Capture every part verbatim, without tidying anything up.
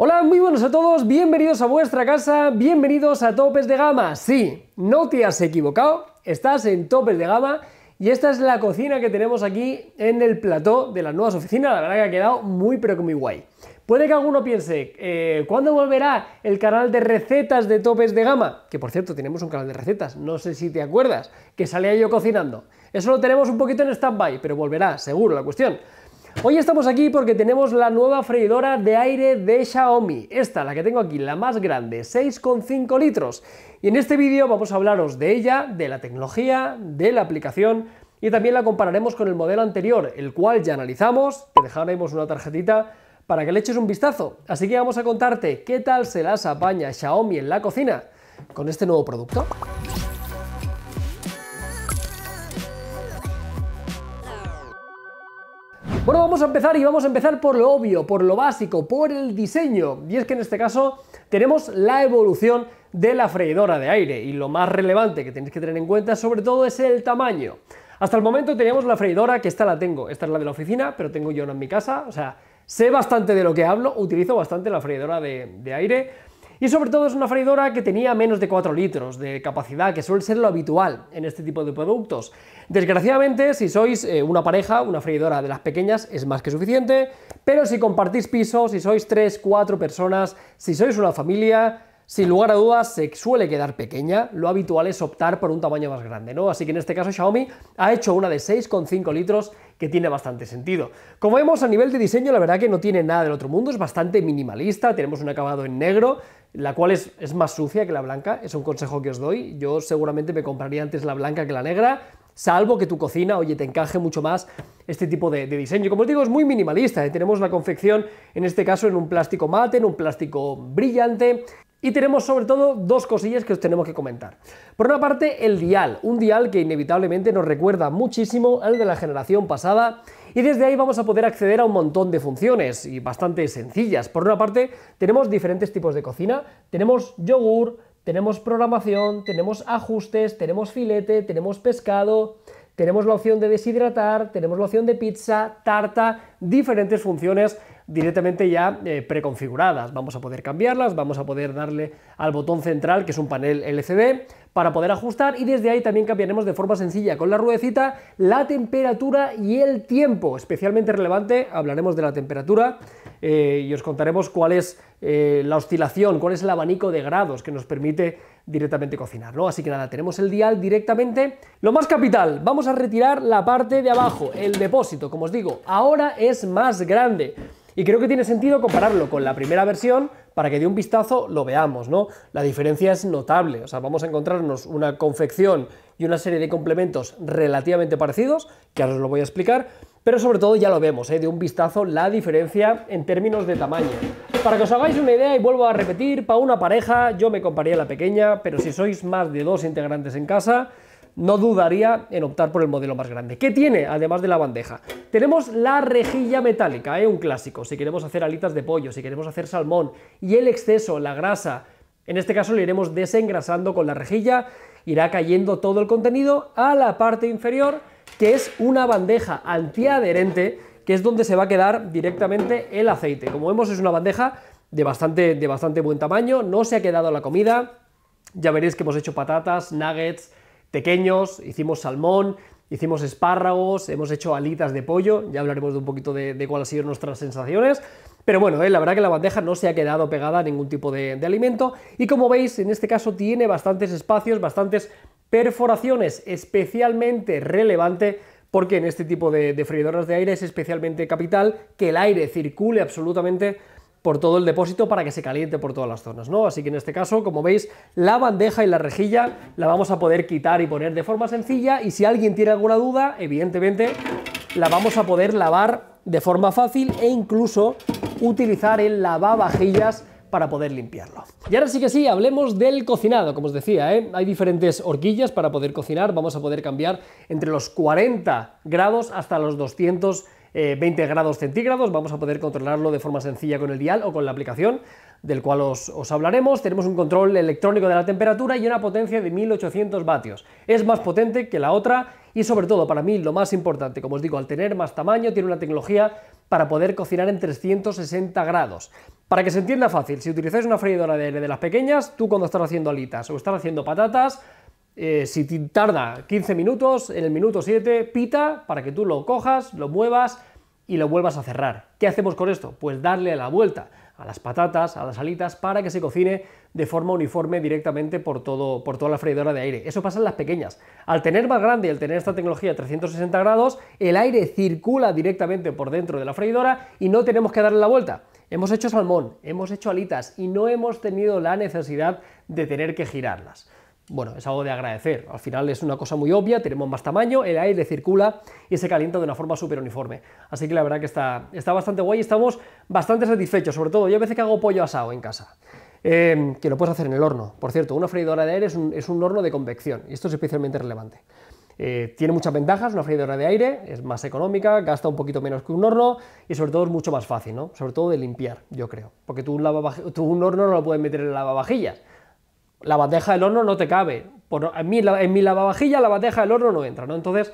Hola, muy buenos a todos, bienvenidos a vuestra casa, bienvenidos a Topes de Gama. Sí, no te has equivocado, estás en Topes de Gama y esta es la cocina que tenemos aquí en el plató de las nuevas oficinas. La verdad que ha quedado muy pero que muy guay. Puede que alguno piense, eh, ¿cuándo volverá el canal de recetas de Topes de Gama? Que por cierto, tenemos un canal de recetas, no sé si te acuerdas, que salía yo cocinando. Eso lo tenemos un poquito en stand-by, pero volverá, seguro, la cuestión. Hoy estamos aquí porque tenemos la nueva freidora de aire de Xiaomi, esta, la que tengo aquí, la más grande, seis coma cinco litros. Y en este vídeo vamos a hablaros de ella, de la tecnología, de la aplicación y también la compararemos con el modelo anterior, el cual ya analizamos. Te dejaremos una tarjetita para que le eches un vistazo. Así que vamos a contarte qué tal se las apaña Xiaomi en la cocina con este nuevo producto. Bueno, vamos a empezar y vamos a empezar por lo obvio, por lo básico, por el diseño. Y es que en este caso tenemos la evolución de la freidora de aire y lo más relevante que tenéis que tener en cuenta sobre todo es el tamaño. Hasta el momento teníamos la freidora, que esta la tengo, esta es la de la oficina, pero tengo yo una en mi casa, o sea, sé bastante de lo que hablo, utilizo bastante la freidora de, de aire y sobre todo es una freidora que tenía menos de cuatro litros de capacidad, que suele ser lo habitual en este tipo de productos. Desgraciadamente, si sois eh, una pareja, una freidora de las pequeñas es más que suficiente, pero si compartís piso, si sois tres, cuatro personas, si sois una familia, sin lugar a dudas se suele quedar pequeña, lo habitual es optar por un tamaño más grande, ¿no? Así que en este caso Xiaomi ha hecho una de seis coma cinco litros que tiene bastante sentido. Como vemos a nivel de diseño la verdad que no tiene nada del otro mundo, es bastante minimalista, tenemos un acabado en negro, la cual es, es más sucia que la blanca, es un consejo que os doy, yo seguramente me compraría antes la blanca que la negra, salvo que tu cocina, oye, te encaje mucho más este tipo de, de diseño. Y como os digo, es muy minimalista, ¿eh? Tenemos la confección, en este caso, en un plástico mate, en un plástico brillante, y tenemos sobre todo dos cosillas que os tenemos que comentar. Por una parte, el dial, un dial que inevitablemente nos recuerda muchísimo al de la generación pasada, y desde ahí vamos a poder acceder a un montón de funciones, y bastante sencillas. Por una parte, tenemos diferentes tipos de cocina, tenemos yogur, tenemos programación, tenemos ajustes, tenemos filete, tenemos pescado, tenemos la opción de deshidratar, tenemos la opción de pizza, tarta, diferentes funciones directamente ya eh, preconfiguradas. Vamos a poder cambiarlas, vamos a poder darle al botón central, que es un panel L C D, para poder ajustar y desde ahí también cambiaremos de forma sencilla con la ruedecita la temperatura y el tiempo. Especialmente relevante, hablaremos de la temperatura eh, y os contaremos cuál es Eh, la oscilación, cuál es el abanico de grados que nos permite directamente cocinar, ¿no? Así que nada, tenemos el dial directamente. Lo más capital, vamos a retirar la parte de abajo, el depósito, como os digo, ahora es más grande y creo que tiene sentido compararlo con la primera versión para que de un vistazo lo veamos, ¿no? La diferencia es notable, o sea, vamos a encontrarnos una confección y una serie de complementos relativamente parecidos, que ahora os lo voy a explicar, pero sobre todo ya lo vemos, ¿eh? De un vistazo la diferencia en términos de tamaño. Para que os hagáis una idea, y vuelvo a repetir, para una pareja yo me compraría la pequeña, pero si sois más de dos integrantes en casa, no dudaría en optar por el modelo más grande. ¿Qué tiene? Además de la bandeja, tenemos la rejilla metálica, ¿eh? Un clásico, si queremos hacer alitas de pollo, si queremos hacer salmón, y el exceso, la grasa, en este caso lo iremos desengrasando con la rejilla, irá cayendo todo el contenido a la parte inferior, que es una bandeja antiadherente, que es donde se va a quedar directamente el aceite. Como vemos es una bandeja de bastante, de bastante buen tamaño, no se ha quedado la comida, ya veréis que hemos hecho patatas, nuggets pequeños, hicimos salmón, hicimos espárragos, hemos hecho alitas de pollo, ya hablaremos de un poquito de, de cuáles han sido nuestras sensaciones, pero bueno, eh, la verdad que la bandeja no se ha quedado pegada a ningún tipo de, de alimento y como veis en este caso tiene bastantes espacios, bastantes perforaciones, especialmente relevante porque en este tipo de, de freidoras de aire es especialmente capital que el aire circule absolutamente por todo el depósito para que se caliente por todas las zonas, ¿no? Así que en este caso, como veis, la bandeja y la rejilla la vamos a poder quitar y poner de forma sencilla y si alguien tiene alguna duda, evidentemente la vamos a poder lavar de forma fácil e incluso utilizar el lavavajillas para poder limpiarlo. Y ahora sí que sí, hablemos del cocinado, como os decía, ¿eh? Hay diferentes horquillas para poder cocinar, vamos a poder cambiar entre los cuarenta grados hasta los doscientos veinte grados centígrados, vamos a poder controlarlo de forma sencilla con el dial o con la aplicación, del cual os, os hablaremos. Tenemos un control electrónico de la temperatura y una potencia de mil ochocientos vatios, es más potente que la otra Y sobre todo, para mí, lo más importante, como os digo, al tener más tamaño, tiene una tecnología para poder cocinar en trescientos sesenta grados. Para que se entienda fácil, si utilizáis una freidora de aire de las pequeñas, tú cuando estás haciendo alitas o estás haciendo patatas, eh, si te tarda quince minutos, en el minuto siete pita para que tú lo cojas, lo muevas y lo vuelvas a cerrar. ¿Qué hacemos con esto? Pues darle la vuelta a las patatas, a las alitas, para que se cocine de forma uniforme directamente por, todo, por toda la freidora de aire. Eso pasa en las pequeñas. Al tener más grande y al tener esta tecnología trescientos sesenta grados, el aire circula directamente por dentro de la freidora y no tenemos que darle la vuelta. Hemos hecho salmón, hemos hecho alitas y no hemos tenido la necesidad de tener que girarlas. Bueno, es algo de agradecer, al final es una cosa muy obvia, tenemos más tamaño, el aire circula y se calienta de una forma súper uniforme. Así que la verdad que está, está bastante guay y estamos bastante satisfechos, sobre todo yo a veces que hago pollo asado en casa, eh, que lo puedes hacer en el horno. Por cierto, una freidora de aire es un, es un horno de convección y esto es especialmente relevante. Eh, tiene muchas ventajas, una freidora de aire, es más económica, gasta un poquito menos que un horno y sobre todo es mucho más fácil, ¿no? Sobre todo de limpiar, yo creo, porque tú un, lavavaj- tú un horno no lo puedes meter en el lavavajillas, la bandeja del horno no te cabe, por, en, mi, en mi lavavajilla la bandeja del horno no entra, ¿no? Entonces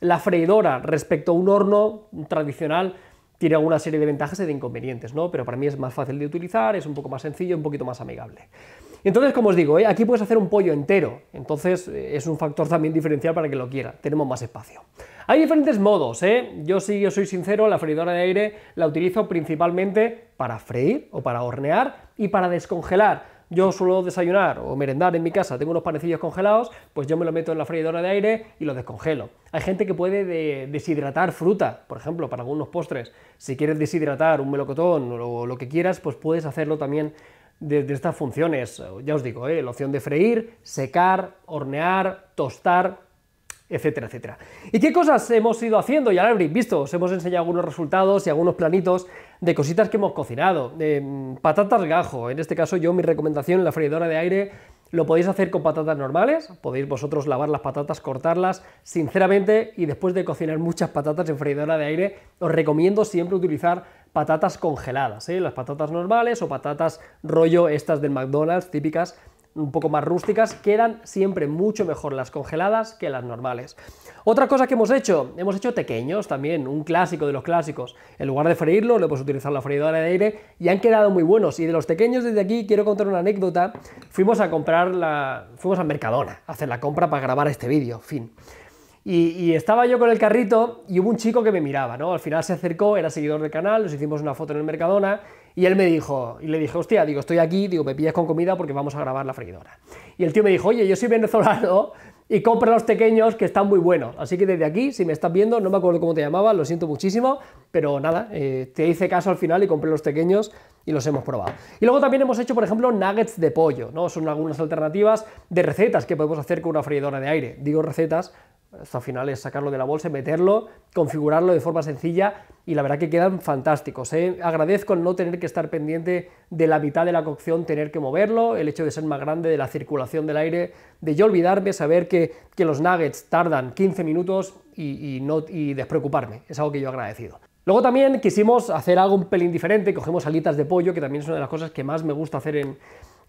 la freidora respecto a un horno tradicional tiene alguna serie de ventajas y de inconvenientes, ¿no? Pero para mí es más fácil de utilizar, es un poco más sencillo, un poquito más amigable. Entonces, como os digo, ¿eh? Aquí puedes hacer un pollo entero, entonces es un factor también diferencial para que lo quiera, tenemos más espacio. Hay diferentes modos, ¿eh? Yo sí, yo soy sincero, la freidora de aire la utilizo principalmente para freír o para hornear y para descongelar. Yo suelo desayunar o merendar en mi casa, tengo unos panecillos congelados, pues yo me lo meto en la freidora de aire y lo descongelo. Hay gente que puede de deshidratar fruta, por ejemplo, para algunos postres. Si quieres deshidratar un melocotón o lo que quieras, pues puedes hacerlo también de, de estas funciones. Ya os digo, ¿eh? La opción de freír, secar, hornear, tostar, etcétera, etcétera. ¿Y qué cosas hemos ido haciendo? Ya lo habréis visto, os hemos enseñado algunos resultados y algunos planitos de cositas que hemos cocinado. Eh, patatas gajo, en este caso yo mi recomendación en la freidora de aire lo podéis hacer con patatas normales, podéis vosotros lavar las patatas, cortarlas, sinceramente, y después de cocinar muchas patatas en freidora de aire, os recomiendo siempre utilizar patatas congeladas, ¿eh? Las patatas normales o patatas rollo estas del McDonald's, típicas, un poco más rústicas, quedan siempre mucho mejor las congeladas que las normales. Otra cosa que hemos hecho, hemos hecho tequeños también, un clásico de los clásicos. En lugar de freírlo, lo hemos utilizado en la freidora de aire y han quedado muy buenos. Y de los tequeños desde aquí quiero contar una anécdota. Fuimos a comprar la... fuimos a Mercadona a hacer la compra para grabar este vídeo, fin. Y, y estaba yo con el carrito y hubo un chico que me miraba, ¿no? Al final se acercó, era seguidor del canal, nos hicimos una foto en el Mercadona y él me dijo, y le dije, hostia, digo, estoy aquí, digo, me pillas con comida porque vamos a grabar la freidora. Y el tío me dijo, oye, yo soy venezolano y compro los tequeños que están muy buenos, así que desde aquí, si me estás viendo, no me acuerdo cómo te llamabas, lo siento muchísimo, pero nada, eh, te hice caso al final y compré los tequeños y los hemos probado. Y luego también hemos hecho, por ejemplo, nuggets de pollo, ¿no? Son algunas alternativas de recetas que podemos hacer con una freidora de aire. Digo recetas, hasta al final es sacarlo de la bolsa, meterlo, configurarlo de forma sencilla y la verdad que quedan fantásticos, ¿eh? Agradezco el no tener que estar pendiente de la mitad de la cocción, tener que moverlo, el hecho de ser más grande, de la circulación del aire, de yo olvidarme, saber que, que los nuggets tardan quince minutos y, y, no, y despreocuparme, es algo que yo he agradecido. Luego también quisimos hacer algo un pelín diferente, cogemos alitas de pollo, que también es una de las cosas que más me gusta hacer en,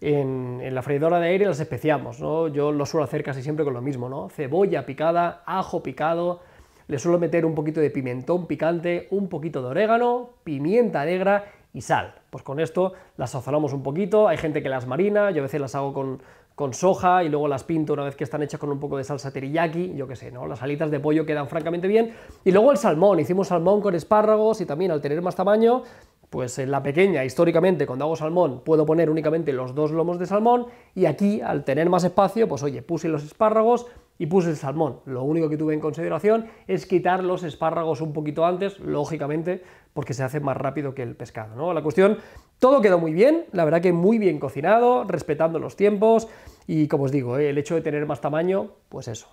en, en la freidora de aire, las especiamos, ¿no? Yo lo suelo hacer casi siempre con lo mismo, ¿no? Cebolla picada, ajo picado, le suelo meter un poquito de pimentón picante, un poquito de orégano, pimienta negra y sal. Pues con esto las sazonamos un poquito, hay gente que las marina, yo a veces las hago con... con soja y luego las pinto una vez que están hechas con un poco de salsa teriyaki, yo qué sé, ¿no? Las alitas de pollo quedan francamente bien. Y luego el salmón, hicimos salmón con espárragos y también al tener más tamaño, pues en la pequeña, históricamente, cuando hago salmón, puedo poner únicamente los dos lomos de salmón y aquí, al tener más espacio, pues oye, puse los espárragos y puse el salmón. Lo único que tuve en consideración es quitar los espárragos un poquito antes, lógicamente, porque se hace más rápido que el pescado, ¿no? La cuestión, todo quedó muy bien, la verdad que muy bien cocinado, respetando los tiempos y, como os digo, ¿eh? El hecho de tener más tamaño, pues eso,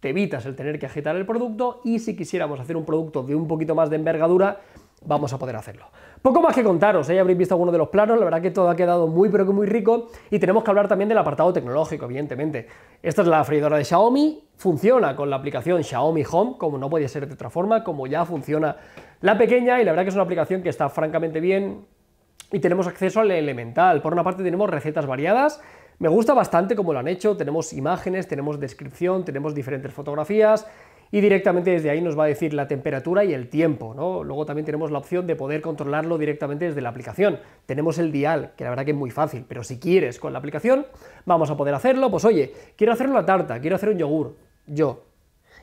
te evitas el tener que agitar el producto y si quisiéramos hacer un producto de un poquito más de envergadura, vamos a poder hacerlo. Poco más que contaros, ¿eh? Habréis visto algunos de los planos, la verdad que todo ha quedado muy pero que muy rico y tenemos que hablar también del apartado tecnológico, evidentemente. Esta es la freidora de Xiaomi, funciona con la aplicación Xiaomi Home, como no podía ser de otra forma, como ya funciona la pequeña y la verdad que es una aplicación que está francamente bien y tenemos acceso al elemental. Por una parte tenemos recetas variadas, me gusta bastante como lo han hecho, tenemos imágenes, tenemos descripción, tenemos diferentes fotografías. y directamente desde ahí nos va a decir la temperatura y el tiempo, ¿no? Luego también tenemos la opción de poder controlarlo directamente desde la aplicación. Tenemos el dial, que la verdad que es muy fácil, pero si quieres con la aplicación vamos a poder hacerlo. Pues oye, quiero hacer una tarta, quiero hacer un yogur. Yo,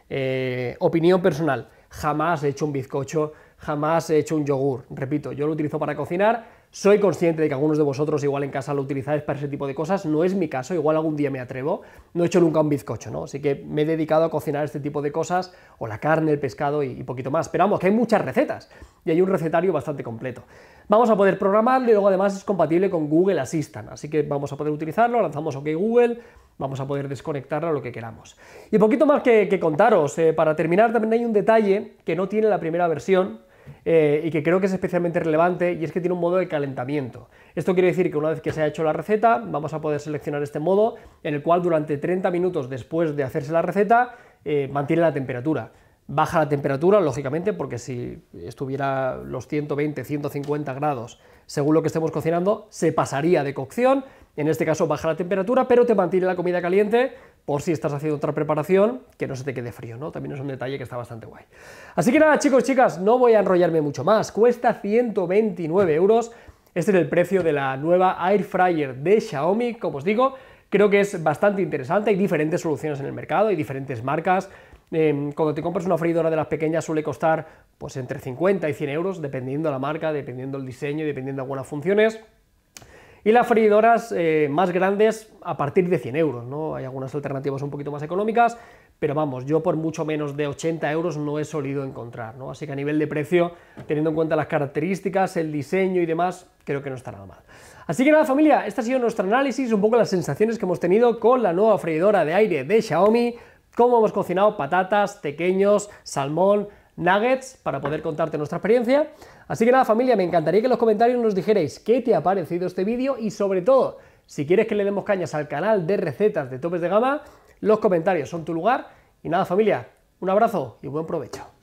eh, opinión personal, jamás he hecho un bizcocho, jamás he hecho un yogur. Repito, yo lo utilizo para cocinar. Soy consciente de que algunos de vosotros igual en casa lo utilizáis para ese tipo de cosas, no es mi caso, igual algún día me atrevo, no he hecho nunca un bizcocho, ¿no? Así que me he dedicado a cocinar este tipo de cosas, o la carne, el pescado y, y poquito más, pero vamos, que hay muchas recetas, y hay un recetario bastante completo. Vamos a poder programarlo y luego además es compatible con Google Assistant, así que vamos a poder utilizarlo, lanzamos OK Google, vamos a poder desconectarlo a lo que queramos. Y poquito más que, que contaros, eh, para terminar también hay un detalle que no tiene la primera versión, Eh, y que creo que es especialmente relevante, y es que tiene un modo de calentamiento. Esto quiere decir que una vez que se ha hecho la receta, vamos a poder seleccionar este modo, en el cual durante treinta minutos después de hacerse la receta, eh, mantiene la temperatura. Baja la temperatura, lógicamente, porque si estuviera los ciento veinte, ciento cincuenta grados, según lo que estemos cocinando, se pasaría de cocción. En este caso baja la temperatura, pero te mantiene la comida caliente, por si estás haciendo otra preparación, que no se te quede frío, ¿no? También es un detalle que está bastante guay. Así que nada, chicos, chicas, no voy a enrollarme mucho más. Cuesta ciento veintinueve euros. Este es el precio de la nueva Air Fryer de Xiaomi, como os digo. Creo que es bastante interesante, hay diferentes soluciones en el mercado, hay diferentes marcas. Eh, cuando te compras una freidora de las pequeñas suele costar pues entre cincuenta y cien euros, dependiendo de la marca, dependiendo del diseño, dependiendo de algunas funciones. Y las freidoras eh, más grandes a partir de cien euros, ¿no? Hay algunas alternativas un poquito más económicas, pero vamos, yo por mucho menos de ochenta euros no he solido encontrar, ¿no? Así que a nivel de precio, teniendo en cuenta las características, el diseño y demás, creo que no está nada mal. Así que nada, familia, este ha sido nuestro análisis, un poco las sensaciones que hemos tenido con la nueva freidora de aire de Xiaomi, cómo hemos cocinado patatas, tequeños, salmón, nuggets, para poder contarte nuestra experiencia. Así que nada, familia, me encantaría que en los comentarios nos dijerais qué te ha parecido este vídeo y sobre todo, si quieres que le demos cañas al canal de recetas de Topes de Gama, los comentarios son tu lugar. Y nada, familia, un abrazo y buen provecho.